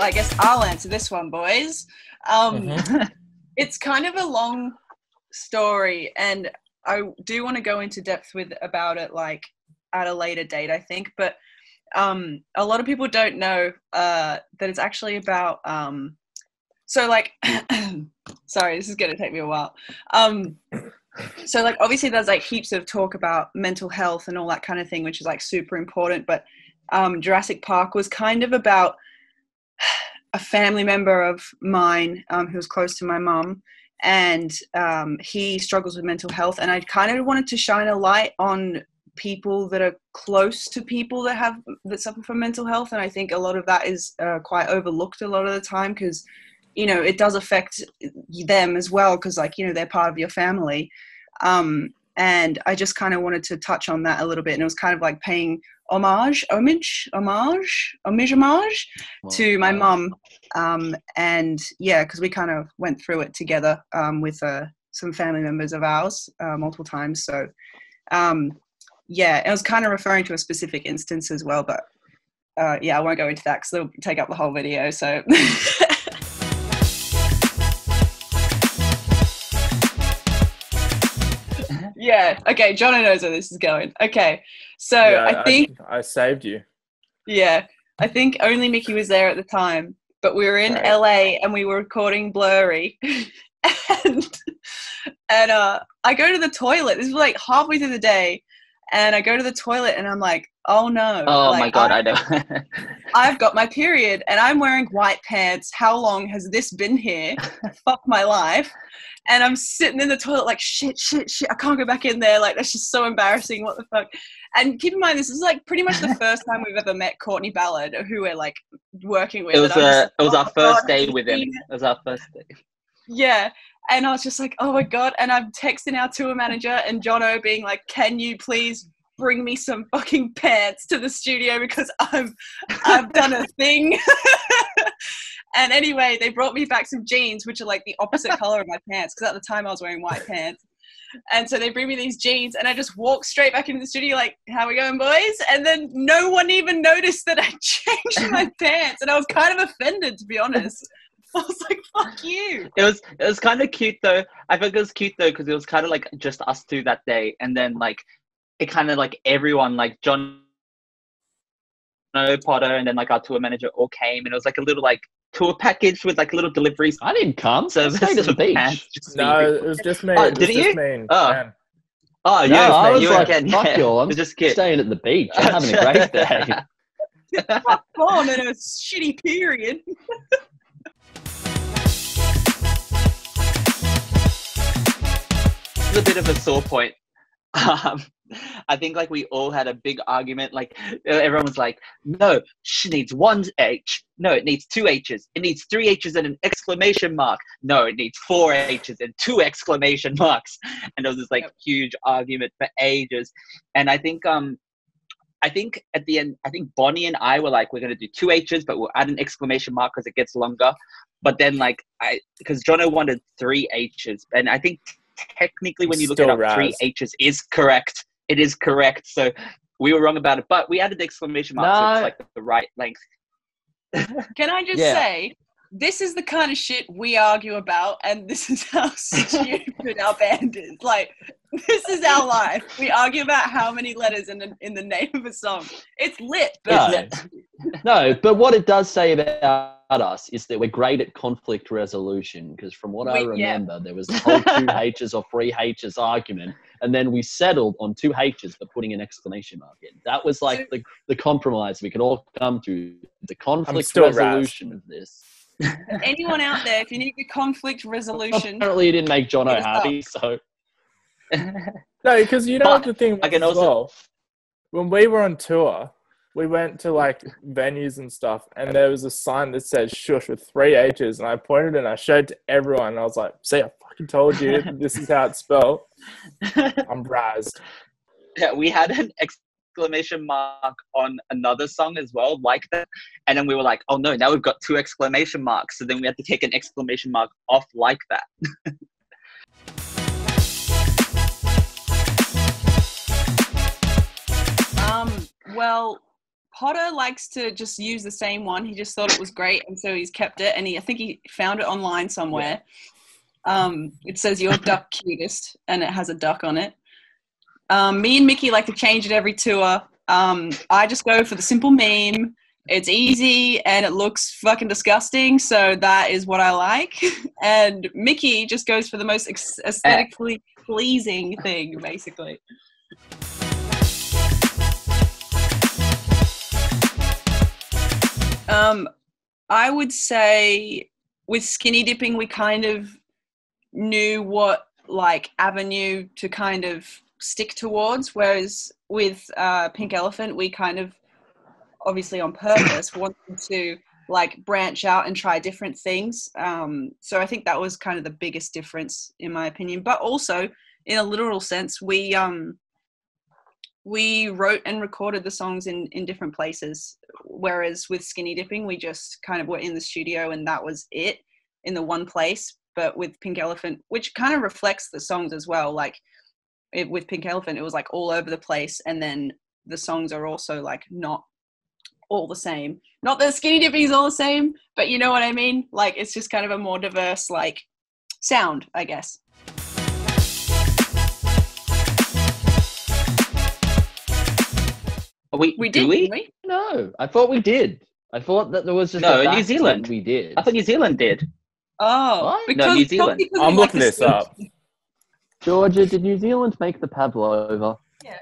well, I guess I'll answer this one, boys. It's kind of a long story, and I do want to go into depth about it, like, at a later date, I think. But a lot of people don't know that it's actually about... sorry, this is going to take me a while. Obviously there's, like, heaps of talk about mental health and all that kind of thing, which is, like, super important. But Jurassic Park was kind of about a family member of mine who was close to my mum, and he struggles with mental health. And I kind of wanted to shine a light on people that are close to people that suffer from mental health. And I think a lot of that is quite overlooked a lot of the time, because, you know, it does affect them as well, because, like, you know, they're part of your family. And I just kind of wanted to touch on that a little bit. And it was kind of like paying homage to my mum. And yeah, because we kind of went through it together with some family members of ours multiple times. So yeah, it was kind of referring to a specific instance as well. But yeah, I won't go into that because it'll take up the whole video. So. Yeah. Okay. Jono knows where this is going. Okay. So yeah, I saved you. Yeah. I think only Mickey was there at the time, but we were in LA and we were recording Blurry and I go to the toilet. This was like halfway through the day, and I go to the toilet and I'm like, oh no. Oh, like, my God. I know. I've got my period and I'm wearing white pants. How long has this been here? Fuck my life. And I'm sitting in the toilet like, shit. I can't go back in there. Like, that's just so embarrassing. What the fuck? And keep in mind, this is like pretty much the first time we've ever met Courtney Ballard, who we're like working with. It was our first day. Yeah. And I was just like, oh my God. And I'm texting our tour manager and Jono being like, can you please bring me some fucking pants to the studio, because I've done a thing. And anyway, they brought me back some jeans, which are like the opposite color of my pants, because at the time I was wearing white pants. And so they bring me these jeans, and I just walk straight back into the studio like, how are we going, boys? And then no one even noticed that I changed my pants, and I was kind of offended, to be honest. I was like, fuck you. It was kind of cute, though. I think it was cute, though, because it was kind of like just us two that day, and then like it kind of like everyone, like John, Potter, and then like our tour manager all came, and it was like a little like tour package with like little deliveries. I didn't come. So it was just no, it was just me. Oh, didn't you? Me. Oh. Oh yeah, no, I was you like, fuck y'all. I'm just staying at the beach. I'm having a great day. Fuck on in a shitty period. It's a bit of a sore point. I think like we all had a big argument. Like everyone was like, no, she needs one H. No, it needs two H's. It needs three H's and an exclamation mark. No, it needs four H's and two exclamation marks. And it was this like huge argument for ages. And I think at the end, I think Bonnie and I were like, we're going to do two H's, but we'll add an exclamation mark because it gets longer. But then like because Jono wanted three H's, and I think technically when you look it up, three H's is correct. It is correct. So we were wrong about it, but we added the exclamation mark, so it's like the right length. Can I just say, this is the kind of shit we argue about, and this is how stupid our band is. Like, this is our life. We argue about how many letters in the name of a song. It's lit, but no, but what it does say about us is that we're great at conflict resolution, because from what I remember, there was the whole two H's or three H's argument, and then we settled on two H's but putting an exclamation mark in. That was like the compromise we could all come to, the conflict resolution of this. Anyone out there, if you need the conflict resolution, apparently you didn't make Jono happy, so no, because you know the thing when we were on tour, we went to like venues and stuff, and there was a sign that said shush with three H's, and I pointed and I showed to everyone, and I was like, see, I fucking told you this is how it's spelled. I'm razzed. Yeah, we had an exclamation mark on another song as well, like that, and then we were like, oh no, now we've got two exclamation marks, so then we had to take an exclamation mark off like that. Well, Potter likes to just use the same one. He just thought it was great, and so he's kept it. And I think he found it online somewhere. It says, "Your duck cutest," and it has a duck on it. Me and Mickey like to change it every tour. I just go for the simple meme. It's easy and it looks fucking disgusting, so that is what I like. And Mickey just goes for the most aesthetically pleasing thing, basically. I would say with Skinny Dipping, we kind of knew what, like, avenue to kind of stick towards, whereas with Pink Elephant, we kind of, obviously on purpose, wanted to, like, branch out and try different things. So I think that was kind of the biggest difference, in my opinion. But also, in a literal sense, we wrote and recorded the songs in different places, whereas with Skinny Dipping, we just kind of were in the studio and that was it, in the one place. But with Pink Elephant, which kind of reflects the songs as well, like, with Pink Elephant, it was, like, all over the place, and then the songs are also, like, not all the same. Not that Skinny Dipping is all the same, but you know what I mean? Like, it's just kind of a more diverse, like, sound, I guess. Did we? No, I thought we did. I thought that there was just no, New Zealand. We did. I thought New Zealand did. Oh, no, New Zealand. I'm looking this up. Georgia, did New Zealand make the pavlova? Yeah.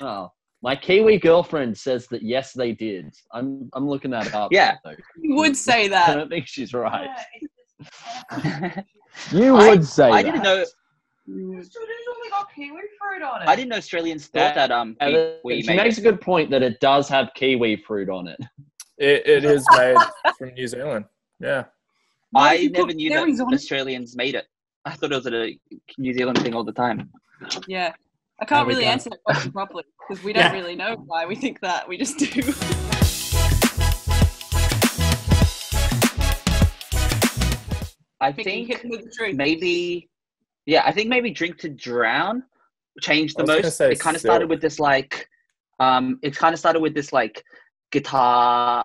Oh. My Kiwi girlfriend says that yes, they did. I'm looking that up. Yeah, you would say that. I don't think she's right. Yeah, I didn't know. Australia's only got kiwi fruit on it. I didn't know Australians thought that. She makes a good point that it does have kiwi fruit on it. It is made from New Zealand. Yeah. I never knew that Australians made it. I thought it was a New Zealand thing all the time. Yeah. I can't really answer that question properly because we don't really know why we think that. We just do. I think maybe Drink to Drown changed the most. It kind of started with this like guitar.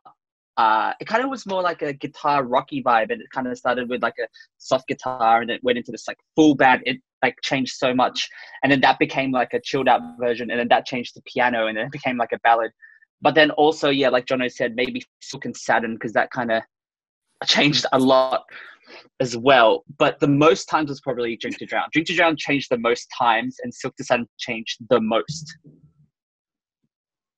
It kind of was more like a guitar rocky vibe, and it kind of started with like a soft guitar, and it went into this like full band. It like changed so much, and then that became like a chilled out version, and then that changed to piano, and then it became like a ballad. But then also, yeah, like Jono said, maybe Silk and Saturn, because that kind of changed a lot as well. But the most times was probably Drink to Drown. Drink to Drown changed the most times, and Silk to Saturn changed the most.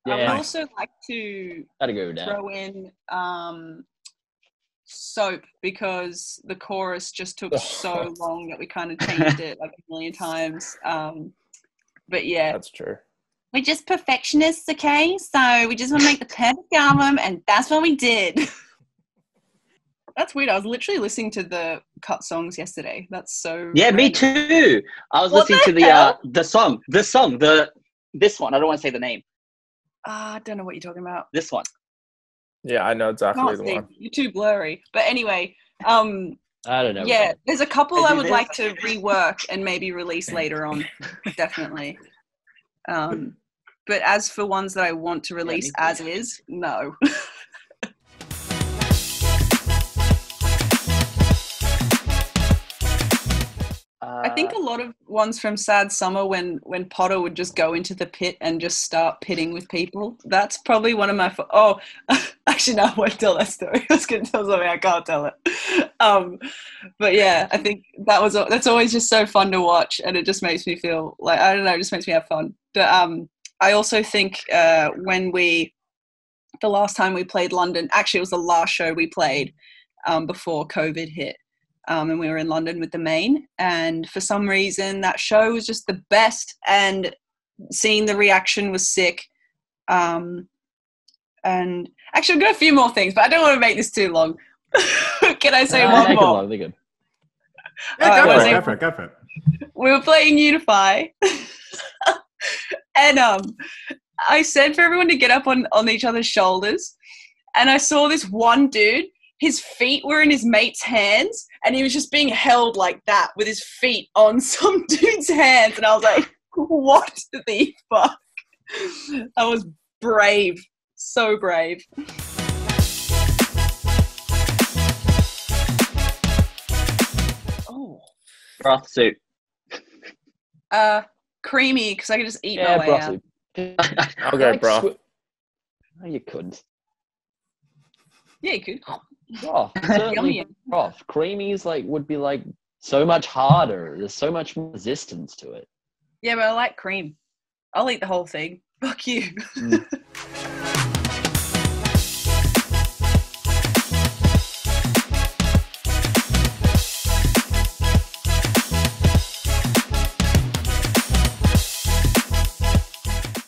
Yeah. I would also like to throw in Soap, because the chorus just took so long that we kind of changed it like a million times. But yeah. That's true. We're just perfectionists, okay? So we just want to make the perfect album, and that's what we did. That's weird. I was literally listening to the cut songs yesterday. That's so random. Me too. I was listening to this one. I don't want to say the name. I don't know what you're talking about. This one. Yeah, I know exactly the one. You're too blurry. But anyway, I don't know. Yeah, there's a couple I would like to rework and maybe release later on, definitely. But as for ones that I want to release as is, no. I think a lot of ones from Sad Summer, when Potter would just go into the pit and just start pitting with people. That's probably one of my... actually, no, I won't tell that story. I was going to tell something. I can't tell it. But yeah, I think that's always just so fun to watch, and it just makes me feel like, I don't know, it just makes me have fun. But I also think the last time we played London, actually it was the last show we played before COVID hit. And we were in London with the Maine, and for some reason that show was just the best, and seeing the reaction was sick. And actually I've got a few more things, but I don't want to make this too long. Can I say one more? Long, they're good. Yeah, go for it. We were playing Unify and I said for everyone to get up on each other's shoulders, and I saw this one dude. His feet were in his mate's hands, and he was just being held like that with his feet on some dude's hands. And I was like, what the fuck? I was brave. so brave. Oh, broth soup. Creamy, because I could just eat my way out. I'll go broth. No, you couldn't. Yeah, you could. Broth, certainly broth. Creamies like would be like so much harder. There's so much more resistance to it. Yeah, but I like cream. I'll eat the whole thing. Fuck you.